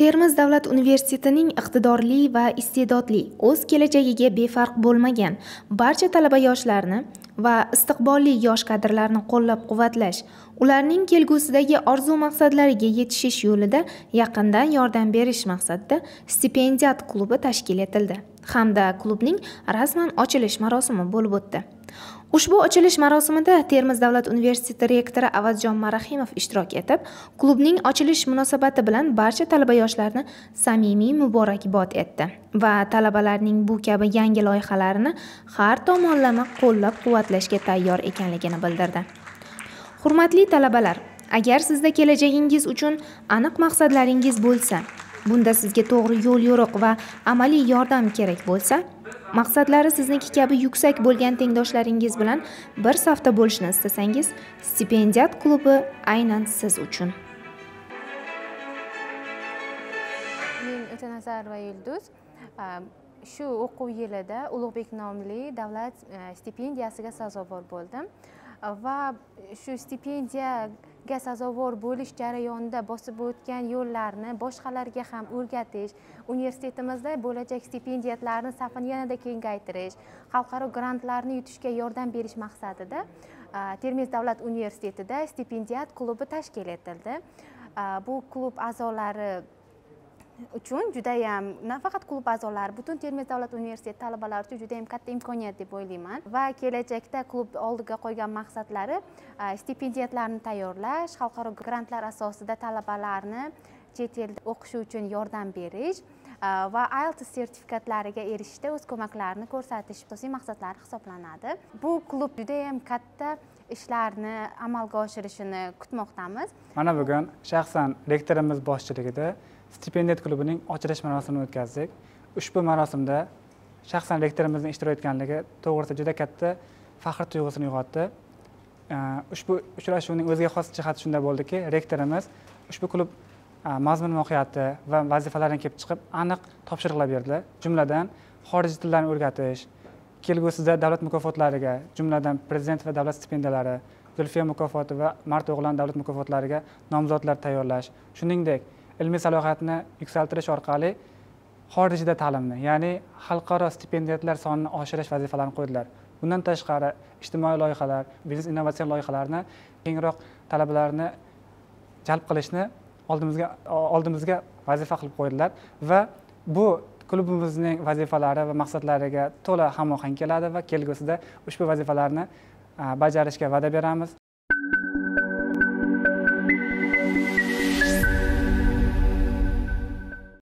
Termiz davlat universitetining iqtidorli va iste'dodli, o'z kelajagiga befarq bo'lmagan barcha talaba yoshlarni va istiqbolli yosh kadrlarni qo'llab-quvvatlash, ularning kelgusidagi orzu maqsadlariga yetishish yo'lida yaqindan yordam berish maqsadida Stipendiat klubi tashkil etildi hamda klubning rasman ochilish marosimi bo'lib o'tdi. Ushbu ochilish marosimida Termiz davlat universiteti rektori Avazjon Marahimov ishtirok etib, klubning ochilish munosabati bilan barcha talaba yoshlarni samimiy muborakbod etdi va talabalarning bu kabi yangi loyihalarini har tomonlama qo'llab-quvvatlashga tayyor ekanligini bildirdi. Hurmatli talabalar, agar sizda kelajagingiz uchun aniq maqsadlaringiz bo'lsa, bunda sizga to'g'ri yo'l-yo'riq va amaliy yordam kerak bo'lsa, maqsadlari sizniki kabi yuksak bo'lgan tengdoshlaringiz bilan bir safda bo'lishni istasangiz, Stipendiat klubi aynan siz uchun. Men O'tanazar va Yulduz shu o'quv yilida Ulug'bek nomli davlat stipendiyasiga sazovor bo'ldim va shu stipendiyaga sazovor bo'lish jarayonida bosib o'tgan yo'llarni boshqalarga ham o'rgatish, universitetimizda bo'lajak stipendiyatlarni safini yanada kengaytirish, xalqaro grantlarni yutishga yordam berish maqsadida Termiz davlat universitetida Stipendiat klubi tashkil etildi. Bu klub a'zolari uchun judayam, nafaqat klub a'zolari, butun Termiz davlat universiteti talabalari uchun judayam katta imkoniyat deb o'ylayman va kelajakda klub oldiga qo'ygan maqsadlari stipendiyatlarni tayyorlash, xalqaro grantlar asosida talabalarni chet elda o'qishi uchun yordam berish va IELTS sertifikatlariga erishishda o'z ko'maklarini ko'rsatish asosiy maqsadlari hisoblanadi. Bu klub judayam katta ishlarni amalga oshirishini kutmoqdamiz. Mana bugun shaxsan rektorimiz boshchiligida Stipendiat klubining ochilish marosimini o'tkazdik. Ushbu marosimda shaxsan rektorimizning ishtirok etganligi to'g'risida juda katta faxr tuyg'usini uyg'otdi. Ushbu uchrashuvning o'ziga xos jihati shunda bo'ldiki, rektorimiz ushbu klub mazmun-mohiyati va vazifalaridan kelib chiqib aniq topshiriqlar berdi. Jumladan, xorijiy tillarni o'rgatish, kelgusida davlat mukofotlariga, jumladan prezident va davlat stipendiyalari, Zulfiya mukofoti va Mart o'g'lan davlat mukofotlariga nomzodlar tayyorlash, shuningdek ilmiy salohiyatni yuksaltirish orqali xorijda ta'limni, ya'ni xalqaro stipendiyatlar sonini oshirish vazifalarini qo'ydilar. Bundan tashqari, ijtimoiy loyihalar, biznes innovatsion loyihalarni kengroq talabalarni jalb qilishni oldimizga vazifa qilib qo'ydilar va bu klubimizning vazifalari va maqsadlariga to'la hamohang keladi va kelgusida ushbu vazifalarni bajarishga va'da beramiz.